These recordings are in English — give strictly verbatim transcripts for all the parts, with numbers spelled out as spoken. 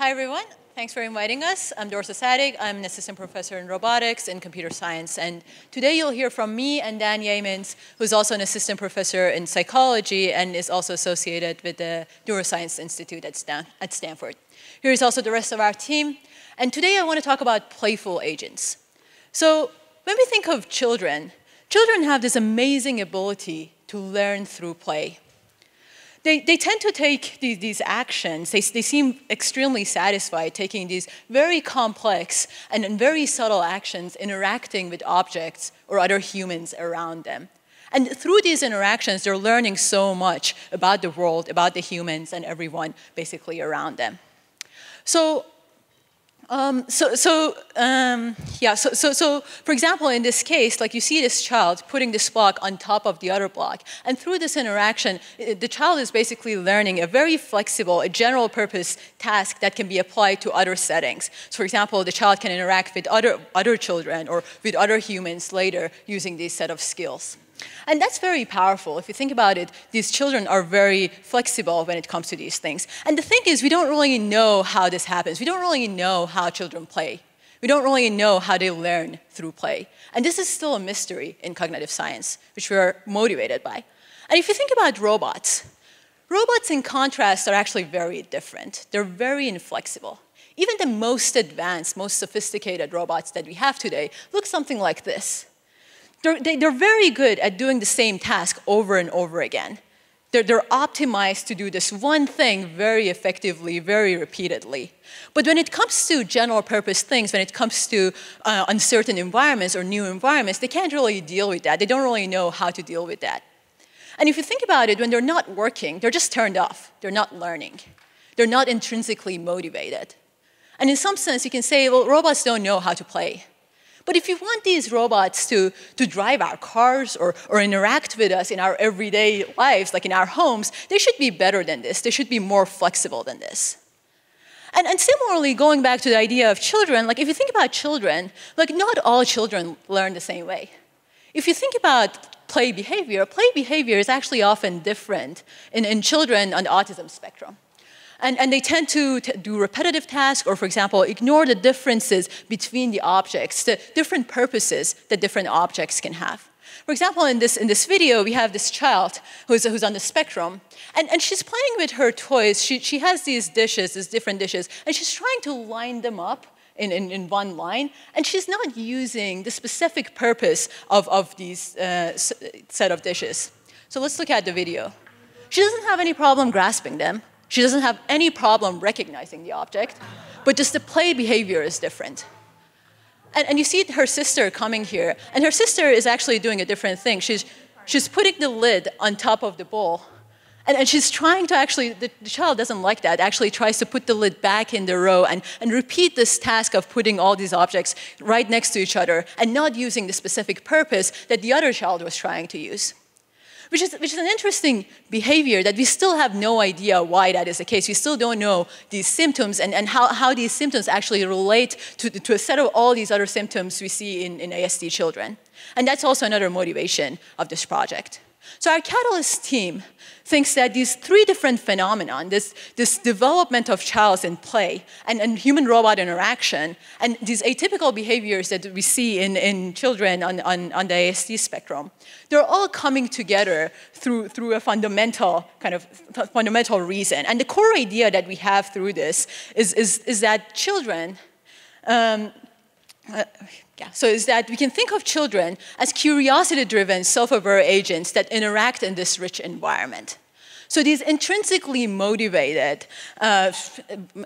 Hi, everyone. Thanks for inviting us. I'm Dorsa Sadigh. I'm an assistant professor in robotics and computer science. And today you'll hear from me and Dan Yamins, who's also an assistant professor in psychology and is also associated with the Neuroscience Institute at, Stan at Stanford. Here is also the rest of our team. And today I want to talk about playful agents. So when we think of children, children have this amazing ability to learn through play. They, they tend to take these, these actions. They, they seem extremely satisfied taking these very complex and very subtle actions, interacting with objects or other humans around them. And through these interactions, they're learning so much about the world, about the humans, and everyone basically around them. So, um, so, so um, yeah, so, so, so for example, in this case, like you see this child putting this block on top of the other block. And through this interaction, the child is basically learning a very flexible, a general purpose task that can be applied to other settings. So for example, the child can interact with other, other children or with other humans later using this set of skills. And that's very powerful. If you think about it, these children are very flexible when it comes to these things. And the thing is, we don't really know how this happens. We don't really know how children play. We don't really know how they learn through play. And this is still a mystery in cognitive science, which we are motivated by. And if you think about robots, robots in contrast are actually very different. They're very inflexible. Even the most advanced, most sophisticated robots that we have today look something like this. They're, they, they're very good at doing the same task over and over again. They're, they're optimized to do this one thing very effectively, very repeatedly. But when it comes to general purpose things, when it comes to uh, uncertain environments or new environments, they can't really deal with that. They don't really know how to deal with that. And if you think about it, when they're not working, they're just turned off. They're not learning. They're not intrinsically motivated. And in some sense, you can say, well, robots don't know how to play. But if you want these robots to, to drive our cars or, or interact with us in our everyday lives, like in our homes, they should be better than this. They should be more flexible than this. And, and similarly, going back to the idea of children, like if you think about children, like not all children learn the same way. If you think about play behavior, play behavior is actually often different in, in children on the autism spectrum. And, and they tend to t do repetitive tasks or, for example, ignore the differences between the objects, the different purposes that different objects can have. For example, in this, in this video, we have this child who's, who's on the spectrum, and, and she's playing with her toys. She, she has these dishes, these different dishes, and she's trying to line them up in, in, in one line, and she's not using the specific purpose of, of these uh, set of dishes. So let's look at the video. She doesn't have any problem grasping them. She doesn't have any problem recognizing the object, but just the play behavior is different. And, and you see her sister coming here, and her sister is actually doing a different thing. She's, she's putting the lid on top of the bowl, and, and she's trying to actually, the, the child doesn't like that, actually tries to put the lid back in the row and, and repeat this task of putting all these objects right next to each other and not using the specific purpose that the other child was trying to use. Which is, which is an interesting behavior that we still have no idea why that is the case. We still don't know these symptoms and, and how, how these symptoms actually relate to, to a set of all these other symptoms we see in, in A S D children. And that's also another motivation of this project. So our Catalyst team thinks that these three different phenomena, this, this development of child's in play and, and human-robot interaction, and these atypical behaviors that we see in, in children on, on, on the A S D spectrum, they're all coming together through, through a fundamental kind of fundamental reason. And the core idea that we have through this is, is, is that children, um, uh, Yeah. So is that we can think of children as curiosity-driven, self-aware agents that interact in this rich environment. So these intrinsically motivated uh,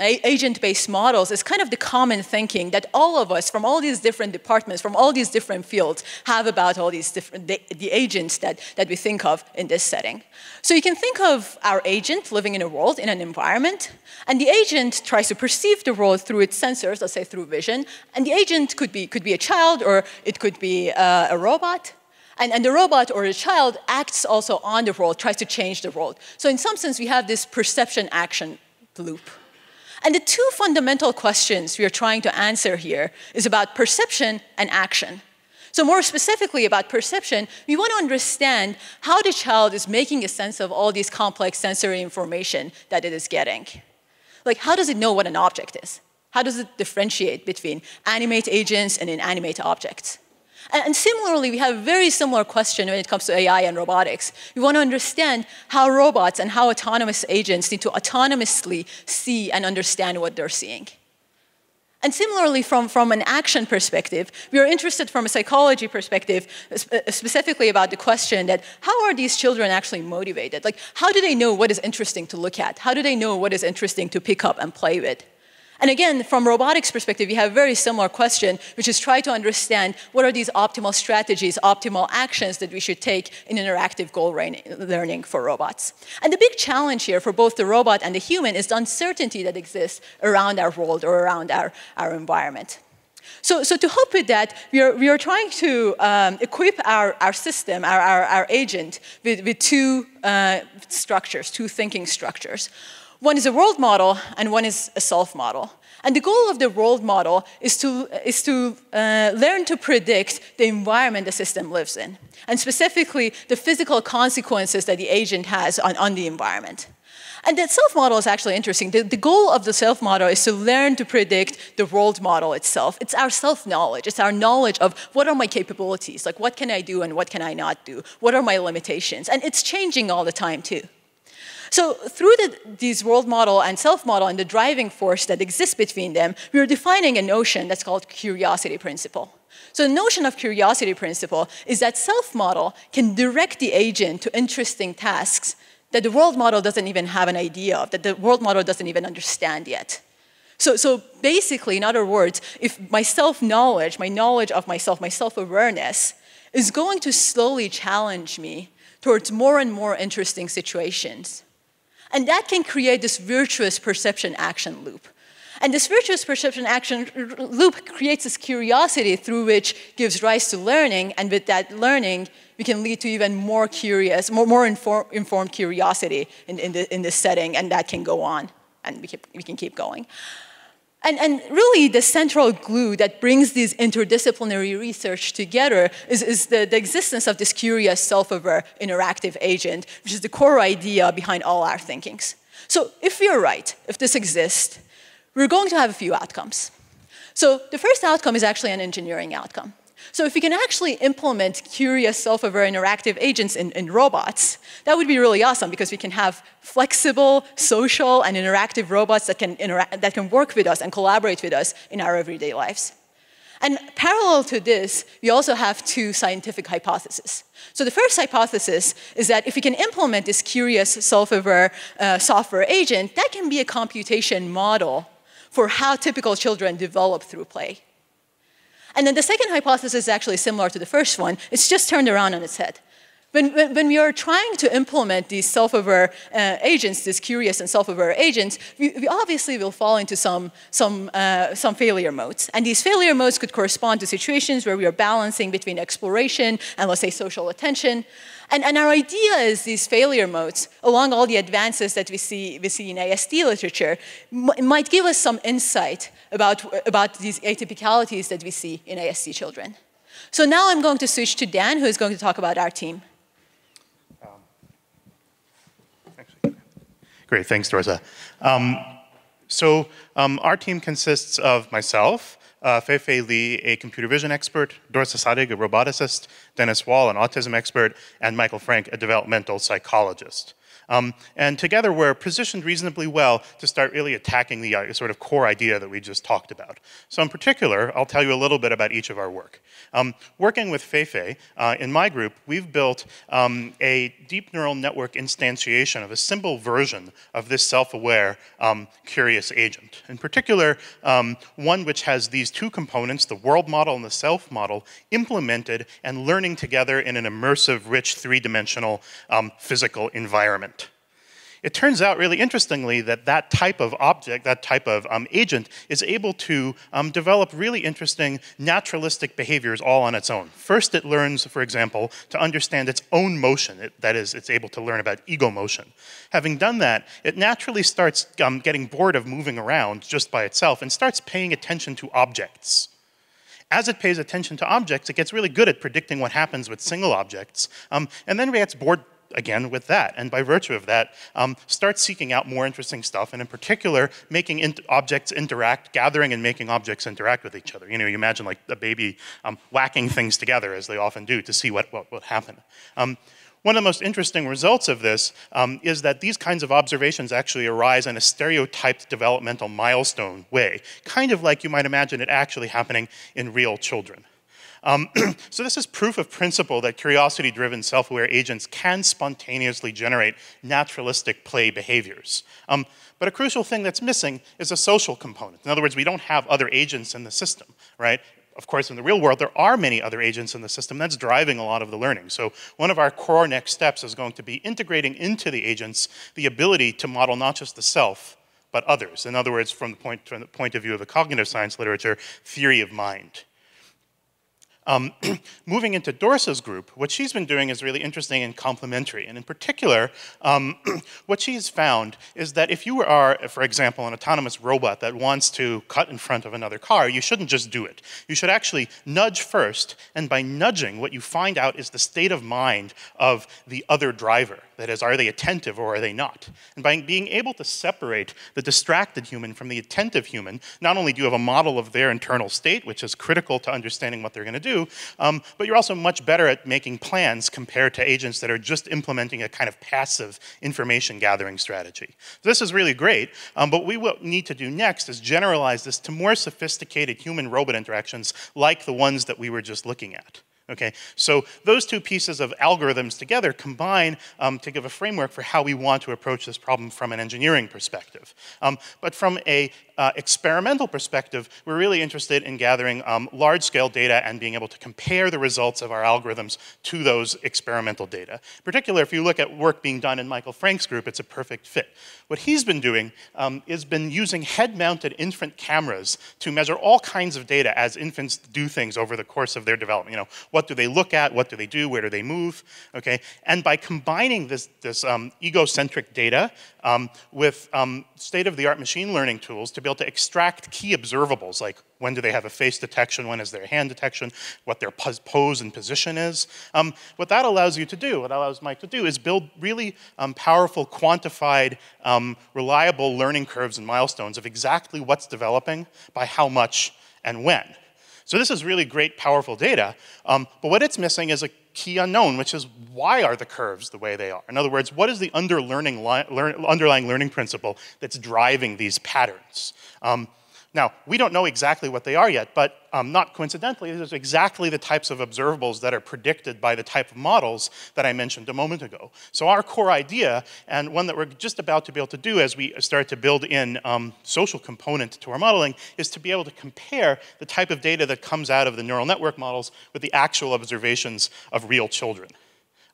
agent-based models is kind of the common thinking that all of us from all these different departments, from all these different fields have about all these different, the, the agents that, that we think of in this setting. So you can think of our agent living in a world, in an environment, and the agent tries to perceive the world through its sensors, let's say through vision, and the agent could be, could be a child or it could be uh, a robot. And, and the robot or the child acts also on the world, tries to change the world. So in some sense, we have this perception-action loop. And the two fundamental questions we are trying to answer here is about perception and action. So more specifically about perception, we want to understand how the child is making a sense of all these complex sensory information that it is getting. Like, how does it know what an object is? How does it differentiate between animate agents and inanimate objects? And similarly, we have a very similar question when it comes to A I and robotics. We want to understand how robots and how autonomous agents need to autonomously see and understand what they're seeing. And similarly, from, from an action perspective, we are interested from a psychology perspective, sp- specifically about the question that how are these children actually motivated? Like, how do they know what is interesting to look at? How do they know what is interesting to pick up and play with? And again, from robotics perspective, you have a very similar question, which is try to understand what are these optimal strategies, optimal actions that we should take in interactive goal learning for robots. And the big challenge here for both the robot and the human is the uncertainty that exists around our world or around our, our environment. So, so to help with that, we are, we are trying to um, equip our, our system, our, our, our agent, with, with two uh, structures, two thinking structures. One is a world model, and one is a self model. And the goal of the world model is to, is to uh, learn to predict the environment the system lives in, and specifically the physical consequences that the agent has on, on the environment. And that self model is actually interesting. The, the goal of the self model is to learn to predict the world model itself. It's our self knowledge. It's our knowledge of what are my capabilities, like what can I do and what can I not do? What are my limitations? And it's changing all the time, too. So through the, these world model and self model and the driving force that exists between them, we are defining a notion that's called curiosity principle. So the notion of curiosity principle is that self model can direct the agent to interesting tasks that the world model doesn't even have an idea of, that the world model doesn't even understand yet. So, so basically, in other words, if my self knowledge, my knowledge of myself, my self awareness is going to slowly challenge me towards more and more interesting situations. And that can create this virtuous perception-action loop. And this virtuous perception-action loop creates this curiosity through which gives rise to learning, and with that learning, we can lead to even more curious, more, more inform, informed curiosity in, in, the, in this setting, and that can go on, and we, keep, we can keep going. And, and really, the central glue that brings these interdisciplinary research together is, is the, the existence of this curious, self-aware, interactive agent, which is the core idea behind all our thinkings. So if we are right, if this exists, we're going to have a few outcomes. So the first outcome is actually an engineering outcome. So if we can actually implement curious, self-aware, interactive agents in, in robots, that would be really awesome because we can have flexible, social, and interactive robots that can, intera- that can work with us and collaborate with us in our everyday lives. And parallel to this, we also have two scientific hypotheses. So the first hypothesis is that if we can implement this curious, self-aware uh, software agent, that can be a computation model for how typical children develop through play. And then the second hypothesis is actually similar to the first one. It's just turned around on its head. When, when, when we are trying to implement these self-aware uh, agents, these curious and self-aware agents, we, we obviously will fall into some, some, uh, some failure modes. And these failure modes could correspond to situations where we are balancing between exploration and, let's say, social attention. And, and our idea is these failure modes, along all the advances that we see, we see in A S D literature, m- might give us some insight about, about these atypicalities that we see in A S D children. So now I'm going to switch to Dan, who is going to talk about our team. Um, actually, great, thanks, Dorsa. Um, so um, our team consists of myself, Uh, Fei-Fei Li, a computer vision expert, Dorsa Sadigh, a roboticist, Dennis Wall, an autism expert, and Michael Frank, a developmental psychologist. Um, and together we're positioned reasonably well to start really attacking the uh, sort of core idea that we just talked about. So in particular, I'll tell you a little bit about each of our work. Um, working with Fei-Fei, uh, in my group, we've built um, a deep neural network instantiation of a simple version of this self-aware, um, curious agent. In particular, um, one which has these two components, the world model and the self model, implemented and learning together in an immersive, rich, three-dimensional um, physical environment. It turns out, really interestingly, that that type of object, that type of um, agent, is able to um, develop really interesting naturalistic behaviors all on its own. First, it learns, for example, to understand its own motion. It, that is, it's able to learn about ego motion. Having done that, it naturally starts um, getting bored of moving around just by itself and starts paying attention to objects. As it pays attention to objects, it gets really good at predicting what happens with single objects, um, and then gets bored again with that, and by virtue of that, um, start seeking out more interesting stuff, and in particular, making in objects interact, gathering and making objects interact with each other. You know, you imagine like a baby um, whacking things together, as they often do, to see what, what, what happened. Um, One of the most interesting results of this um, is that these kinds of observations actually arise in a stereotyped developmental milestone way, kind of like you might imagine it actually happening in real children. Um, so this is proof of principle that curiosity-driven self-aware agents can spontaneously generate naturalistic play behaviors. Um, but a crucial thing that's missing is a social component. In other words, we don't have other agents in the system, right? Of course, in the real world, there are many other agents in the system. That's driving a lot of the learning. So one of our core next steps is going to be integrating into the agents the ability to model not just the self, but others. In other words, from the point, from the point of view of the cognitive science literature, theory of mind. Um, moving into Dorsa's group, what she's been doing is really interesting and complementary. And in particular, um, what she's found is that if you are, for example, an autonomous robot that wants to cut in front of another car, you shouldn't just do it. You should actually nudge first, and by nudging, what you find out is the state of mind of the other driver. That is, are they attentive or are they not? And by being able to separate the distracted human from the attentive human, not only do you have a model of their internal state, which is critical to understanding what they're going to do, Um, but you're also much better at making plans compared to agents that are just implementing a kind of passive information gathering strategy. This is really great, um, but what we will need to do next is generalize this to more sophisticated human-robot interactions like the ones that we were just looking at. Okay, so those two pieces of algorithms together combine um, to give a framework for how we want to approach this problem from an engineering perspective. Um, but from an uh, experimental perspective, we're really interested in gathering um, large-scale data and being able to compare the results of our algorithms to those experimental data. Particularly, if you look at work being done in Michael Frank's group, it's a perfect fit. What he's been doing um, is been using head-mounted infant cameras to measure all kinds of data as infants do things over the course of their development. You know, what What do they look at? What do they do? Where do they move? Okay, and by combining this, this um, egocentric data um, with um, state-of-the-art machine learning tools to be able to extract key observables, like when do they have a face detection, when is their hand detection, what their pose and position is. Um, what that allows you to do, what allows Mike to do, is build really um, powerful, quantified, um, reliable learning curves and milestones of exactly what's developing, by how much, and when. So this is really great, powerful data, um, but what it's missing is a key unknown, which is why are the curves the way they are? In other words, what is the underlying learning principle that's driving these patterns? Um, now, we don't know exactly what they are yet, but um, not coincidentally, these are exactly the types of observables that are predicted by the type of models that I mentioned a moment ago. So our core idea, and one that we're just about to be able to do as we start to build in um, social component to our modeling, is to be able to compare the type of data that comes out of the neural network models with the actual observations of real children.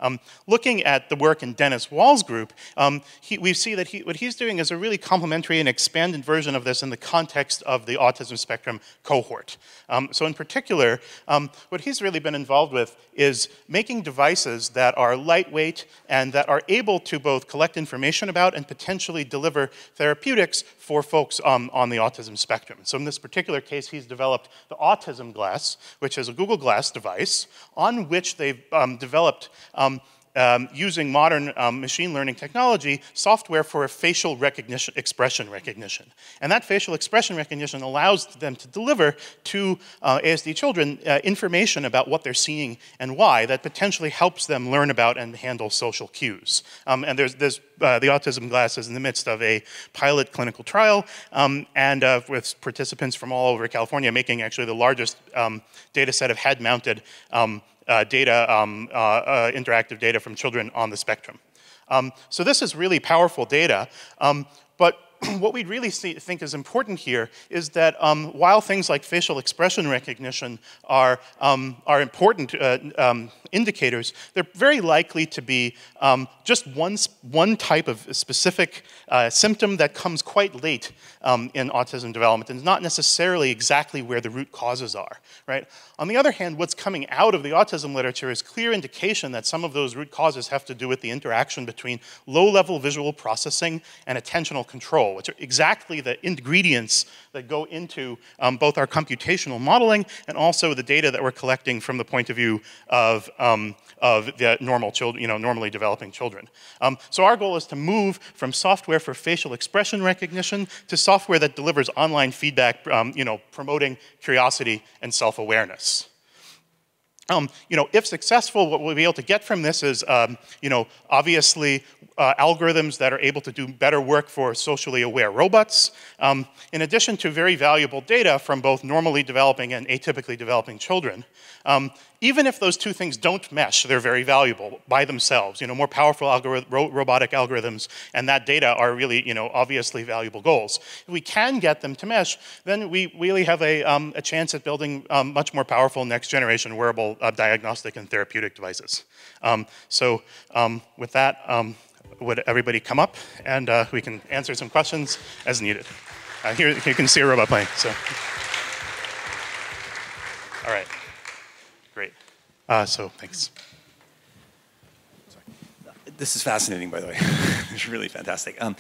Um, looking at the work in Dennis Wall's group, um, he, we see that he, what he's doing is a really complementary and expanded version of this in the context of the autism spectrum cohort. Um, so in particular, um, what he's really been involved with is making devices that are lightweight and that are able to both collect information about and potentially deliver therapeutics for folks um, on the autism spectrum. So in this particular case, he's developed the Autism Glass, which is a Google Glass device on which they've um, developed um, Um, using modern um, machine learning technology, software for facial recognition, expression recognition. And that facial expression recognition allows them to deliver to uh, A S D children uh, information about what they're seeing and why that potentially helps them learn about and handle social cues. Um, and there's, there's uh, the Autism Glass is in the midst of a pilot clinical trial um, and uh, with participants from all over California, making actually the largest um, data set of head-mounted um, Uh, data, um, uh, uh, interactive data from children on the spectrum. Um, so this is really powerful data, um, but what we really see, think is important here is that um, while things like facial expression recognition are, um, are important uh, um, indicators, they're very likely to be um, just one, one type of specific uh, symptom that comes quite late um, in autism development and not necessarily exactly where the root causes are, right? On the other hand, what's coming out of the autism literature is clear indication that some of those root causes have to do with the interaction between low-level visual processing and attentional control, which are exactly the ingredients that go into um, both our computational modeling and also the data that we're collecting from the point of view of um, of the normal children, you know, normally developing children. Um, so our goal is to move from software for facial expression recognition to software that delivers online feedback, um, you know, promoting curiosity and self-awareness. Um, you know, if successful, what we'll be able to get from this is, um, you know, obviously uh, algorithms that are able to do better work for socially aware robots, um, in addition to very valuable data from both normally developing and atypically developing children. Um, even if those two things don't mesh, they're very valuable by themselves. You know, more powerful algorith- ro- robotic algorithms and that data are really, you know, obviously valuable goals. If we can get them to mesh, then we really have a, um, a chance at building um, much more powerful next generation wearable Uh, diagnostic and therapeutic devices. Um, so um, with that, um, would everybody come up, and uh, we can answer some questions as needed. Uh, here you can see a robot playing. So, all right, great. Uh, so thanks. Sorry. This is fascinating, by the way. It's really fantastic. Um,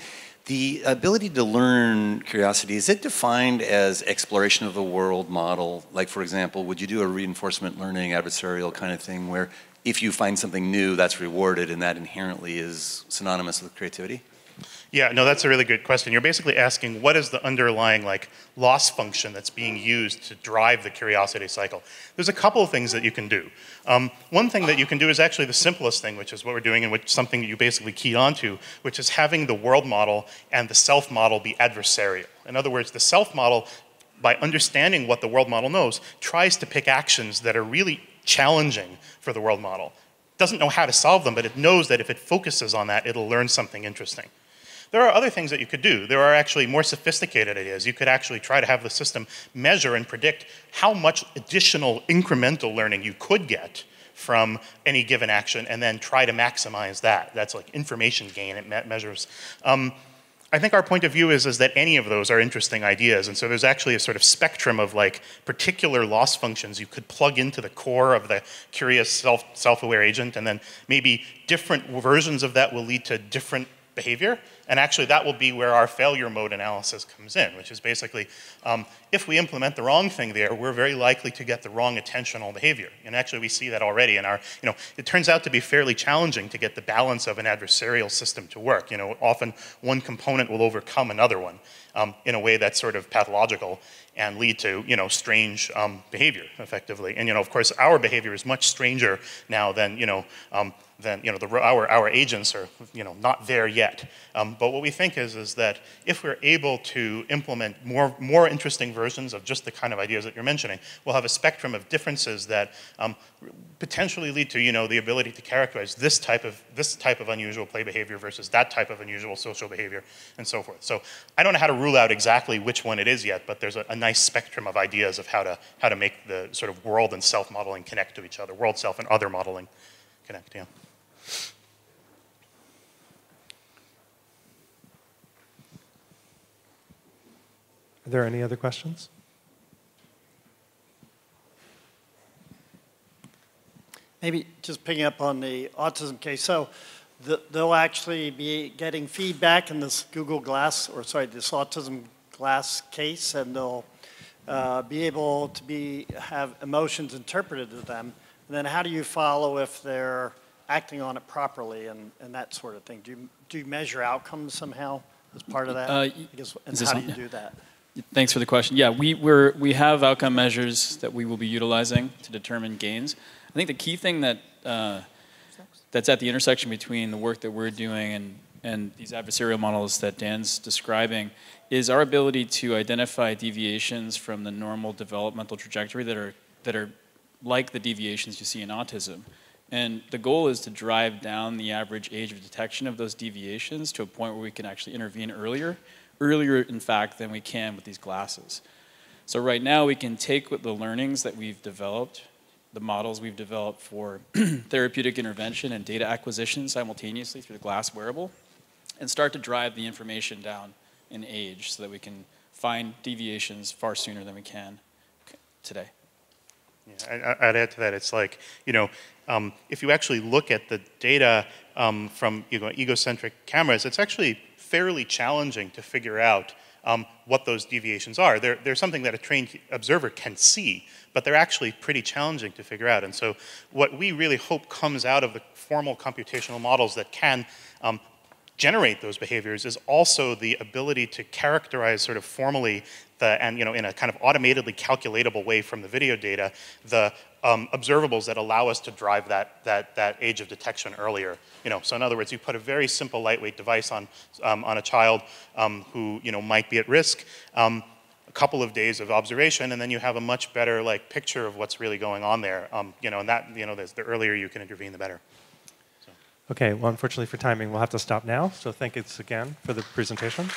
The ability to learn curiosity, is it defined as exploration of the world model? Like, for example, would you do a reinforcement learning adversarial kind of thing where if you find something new, that's rewarded and that inherently is synonymous with creativity? Yeah, no, that's a really good question. You're basically asking what is the underlying like loss function that's being used to drive the curiosity cycle. There's a couple of things that you can do. Um, one thing that you can do is actually the simplest thing, which is what we're doing and which something that you basically key onto, which is having the world model and the self model be adversarial. In other words, the self model, by understanding what the world model knows, tries to pick actions that are really challenging for the world model. Doesn't know how to solve them, but it knows that if it focuses on that, it'll learn something interesting. There are other things that you could do. There are actually more sophisticated ideas. You could actually try to have the system measure and predict how much additional incremental learning you could get from any given action and then try to maximize that. That's like information gain, it measures. Um, I think our point of view is, is that any of those are interesting ideas, and so there's actually a sort of spectrum of like particular loss functions you could plug into the core of the curious self, self-aware agent, and then maybe different versions of that will lead to different behavior, and actually that will be where our failure mode analysis comes in, which is basically um, if we implement the wrong thing there, we're very likely to get the wrong attentional behavior. And actually we see that already in our, you know, it turns out to be fairly challenging to get the balance of an adversarial system to work. You know, often one component will overcome another one um, in a way that's sort of pathological and lead to, you know, strange um, behavior effectively. And, you know, of course our behavior is much stranger now than, you know, um, then you know, the, our, our agents are you know, not there yet. Um, but what we think is, is that if we're able to implement more, more interesting versions of just the kind of ideas that you're mentioning, we'll have a spectrum of differences that um, potentially lead to you know, the ability to characterize this type, of, this type of unusual play behavior versus that type of unusual social behavior and so forth. So I don't know how to rule out exactly which one it is yet, but there's a, a nice spectrum of ideas of how to, how to make the sort of world and self-modeling connect to each other, world self and other modeling connect, yeah. Are there any other questions? Maybe just picking up on the autism case. So the, they'll actually be getting feedback in this Google Glass, or sorry, this autism glass case, and they'll uh, be able to be have emotions interpreted to them. And then how do you follow if they're acting on it properly and, and that sort of thing? Do you, do you measure outcomes somehow as part of that? Uh, guess, and how do you do that? Thanks for the question. Yeah, we, we're, we have outcome measures that we will be utilizing to determine gains. I think the key thing that uh, that's at the intersection between the work that we're doing and, and these adversarial models that Dan's describing is our ability to identify deviations from the normal developmental trajectory that are, that are like the deviations you see in autism. And the goal is to drive down the average age of detection of those deviations to a point where we can actually intervene earlier, earlier in fact than we can with these glasses. So right now we can take with the learnings that we've developed, the models we've developed for therapeutic intervention and data acquisition simultaneously through the glass wearable, and start to drive the information down in age so that we can find deviations far sooner than we can today. Yeah, I'd add to that, it's like, you know, um, if you actually look at the data um, from you know, egocentric cameras, it's actually fairly challenging to figure out um, what those deviations are. They're, they're something that a trained observer can see, but they're actually pretty challenging to figure out. And so what we really hope comes out of the formal computational models that can um, generate those behaviors is also the ability to characterize sort of formally the, and you know, in a kind of automatedly calculatable way from the video data, the um, observables that allow us to drive that, that, that age of detection earlier. You know, so in other words, you put a very simple lightweight device on, um, on a child um, who you know, might be at risk, um, a couple of days of observation, and then you have a much better like, picture of what's really going on there. Um, you know, and that, you know, the, the earlier you can intervene, the better. Okay, well, unfortunately for timing, we'll have to stop now. So thank you again for the presentation.